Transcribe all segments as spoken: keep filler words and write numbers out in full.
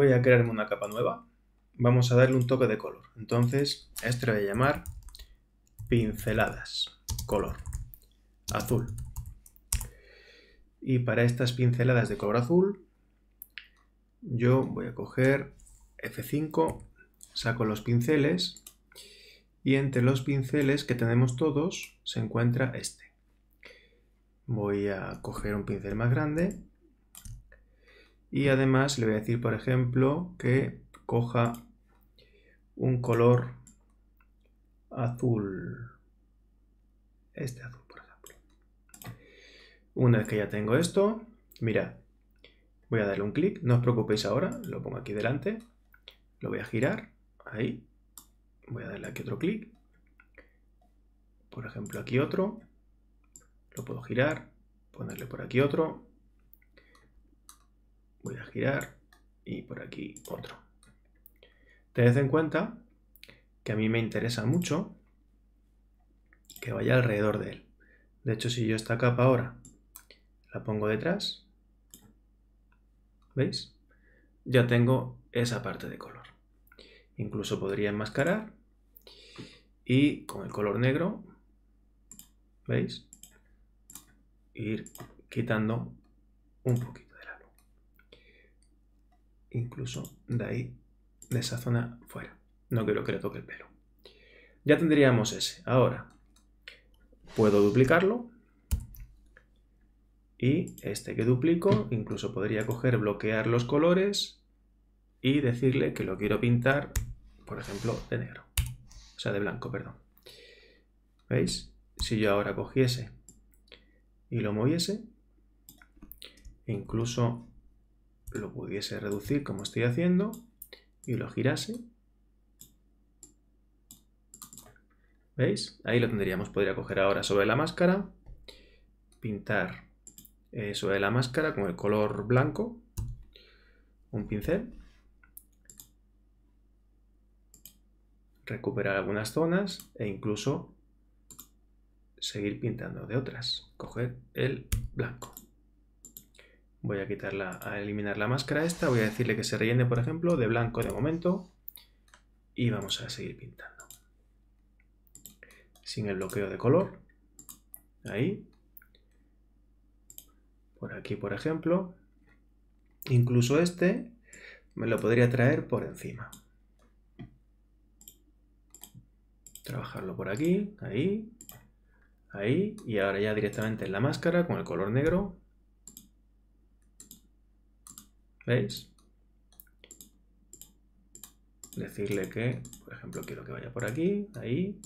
voy a crearme una capa nueva. Vamos a darle un toque de color. Entonces, esto lo voy a llamar pinceladas. Color azul. Y para estas pinceladas de color azul, yo voy a coger F cinco, saco los pinceles, y entre los pinceles que tenemos todos se encuentra este. Voy a coger un pincel más grande y además le voy a decir, por ejemplo, que coja un color azul. Este azul, por ejemplo. Una vez que ya tengo esto, mirad, voy a darle un clic, no os preocupéis ahora, lo pongo aquí delante, lo voy a girar, ahí. Voy a darle aquí otro clic, por ejemplo aquí otro, lo puedo girar, ponerle por aquí otro, voy a girar y por aquí otro. Tened en cuenta que a mí me interesa mucho que vaya alrededor de él. De hecho, si yo esta capa ahora la pongo detrás, ¿veis? Ya tengo esa parte de color. Incluso podría enmascarar. Y con el color negro, ¿veis? Ir quitando un poquito de la luz. Incluso de ahí, de esa zona fuera. No quiero que le toque el pelo. Ya tendríamos ese. Ahora, puedo duplicarlo. Y este que duplico, incluso podría coger, bloquear los colores y decirle que lo quiero pintar, por ejemplo, de negro. O sea, de blanco, perdón. ¿Veis? Si yo ahora cogiese y lo moviese, incluso lo pudiese reducir como estoy haciendo, y lo girase. ¿Veis? Ahí lo tendríamos. Podría coger ahora sobre la máscara, pintar eh, sobre la máscara con el color blanco, un pincel, recuperar algunas zonas e incluso seguir pintando de otras. Coger el blanco. Voy a quitarla, a eliminar la máscara esta. Voy a decirle que se rellene, por ejemplo, de blanco de momento. Y vamos a seguir pintando. Sin el bloqueo de color. Ahí. Por aquí, por ejemplo. Incluso este me lo podría traer por encima. Trabajarlo por aquí, ahí. Ahí, y ahora ya directamente en la máscara con el color negro. ¿Veis? Decirle que, por ejemplo, quiero que vaya por aquí, ahí.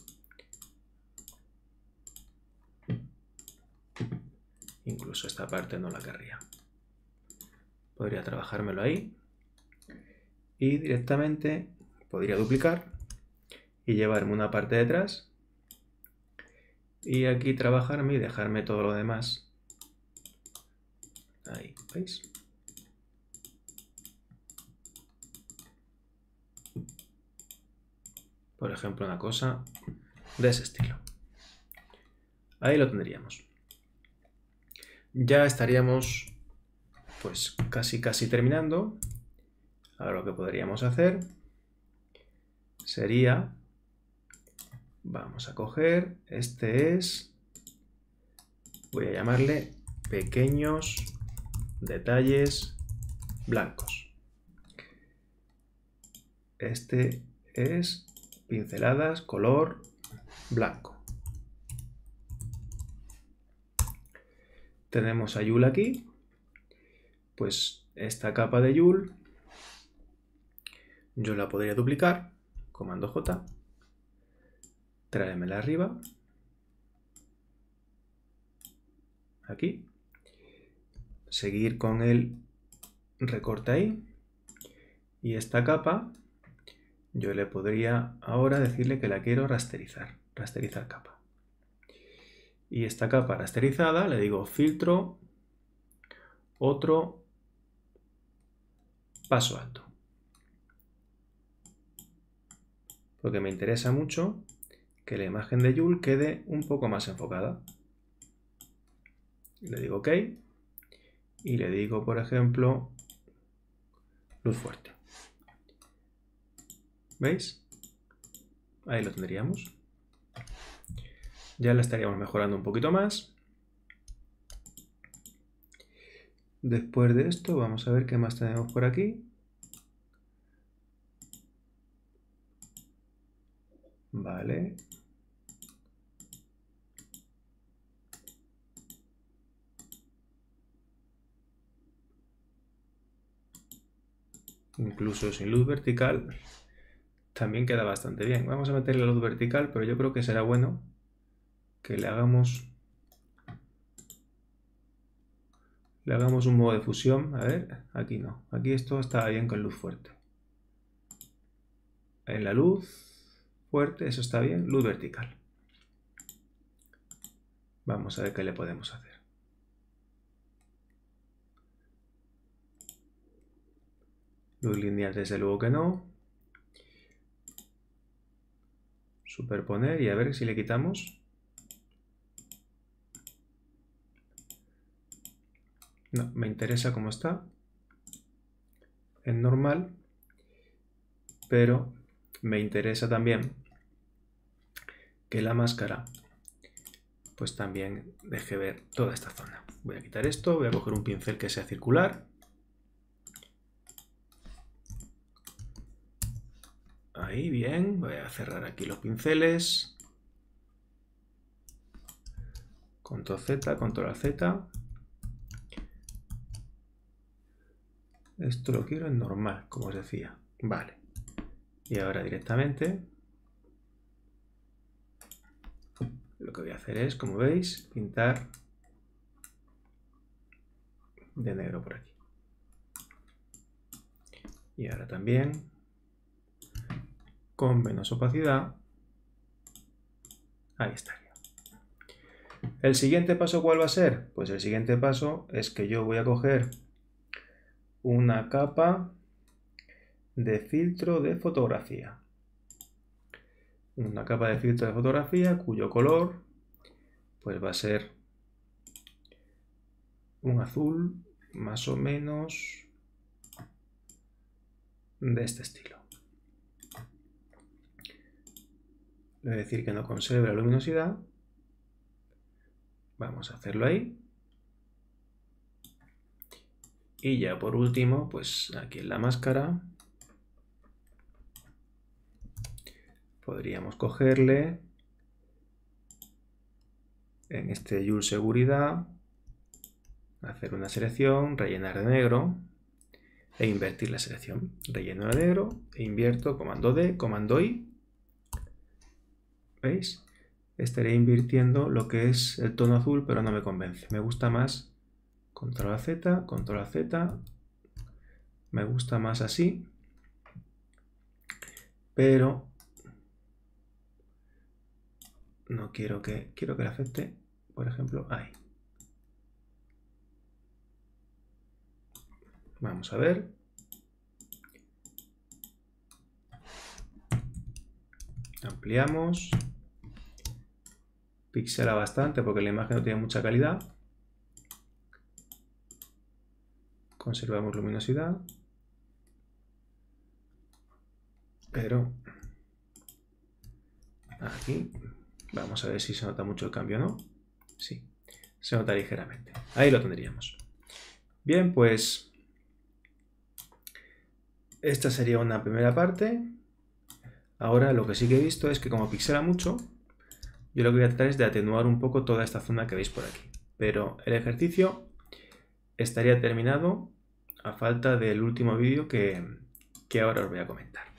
Incluso esta parte no la querría. Podría trabajármelo ahí. Y directamente podría duplicar y llevarme una parte detrás. Y aquí trabajarme y dejarme todo lo demás. Ahí, ¿veis? Por ejemplo, una cosa de ese estilo. Ahí lo tendríamos. Ya estaríamos, pues, casi casi terminando. Ahora lo que podríamos hacer sería... Vamos a coger, este es, voy a llamarle pequeños detalles blancos. Este es pinceladas color blanco. Tenemos a Llull aquí, pues esta capa de Llull yo la podría duplicar, comando J. Tráemela arriba, aquí, seguir con el recorte ahí, y esta capa yo le podría ahora decirle que la quiero rasterizar, rasterizar capa. Y esta capa rasterizada le digo filtro, otro, paso alto. Lo que me interesa mucho que la imagen de Llull quede un poco más enfocada. Le digo OK. Y le digo, por ejemplo, luz fuerte. ¿Veis? Ahí lo tendríamos. Ya la estaríamos mejorando un poquito más. Después de esto vamos a ver qué más tenemos por aquí. Vale. Incluso sin luz vertical también queda bastante bien. Vamos a meter la luz vertical, pero yo creo que será bueno que le hagamos le hagamos un modo de fusión. A ver, aquí no, aquí esto está bien con luz fuerte. En la luz fuerte eso está bien, luz vertical. Vamos a ver qué le podemos hacer. Luz lineal desde luego que no. Superponer y a ver si le quitamos. No, me interesa cómo está. En normal. Pero me interesa también que la máscara pues también deje ver toda esta zona. Voy a quitar esto, voy a coger un pincel que sea circular. Ahí, bien, voy a cerrar aquí los pinceles, control Z, control Z, esto lo quiero en normal, como os decía, vale, y ahora directamente lo que voy a hacer es, como veis, pintar de negro por aquí, y ahora también con menos opacidad, ahí estaría. ¿El siguiente paso cuál va a ser? Pues el siguiente paso es que yo voy a coger una capa de filtro de fotografía. Una capa de filtro de fotografía cuyo color pues va a ser un azul más o menos de este estilo. Le voy a decir que no conserve la luminosidad. Vamos a hacerlo ahí. Y ya por último, pues aquí en la máscara, podríamos cogerle en este Llull seguridad, hacer una selección, rellenar de negro e invertir la selección. Relleno de negro e invierto, comando D, comando I. ¿Veis? Estaré invirtiendo lo que es el tono azul, pero no me convence. Me gusta más control Z, control Z. Me gusta más así. Pero no quiero que, quiero que le afecte, por ejemplo, ahí. Vamos a ver. Ampliamos. Pixela bastante porque la imagen no tiene mucha calidad. Conservamos luminosidad. Pero aquí vamos a ver si se nota mucho el cambio o no. Sí, se nota ligeramente. Ahí lo tendríamos. Bien, pues esta sería una primera parte. Ahora lo que sí que he visto es que como pixela mucho, yo lo que voy a tratar es de atenuar un poco toda esta zona que veis por aquí. Pero el ejercicio estaría terminado a falta del último vídeo que, que ahora os voy a comentar.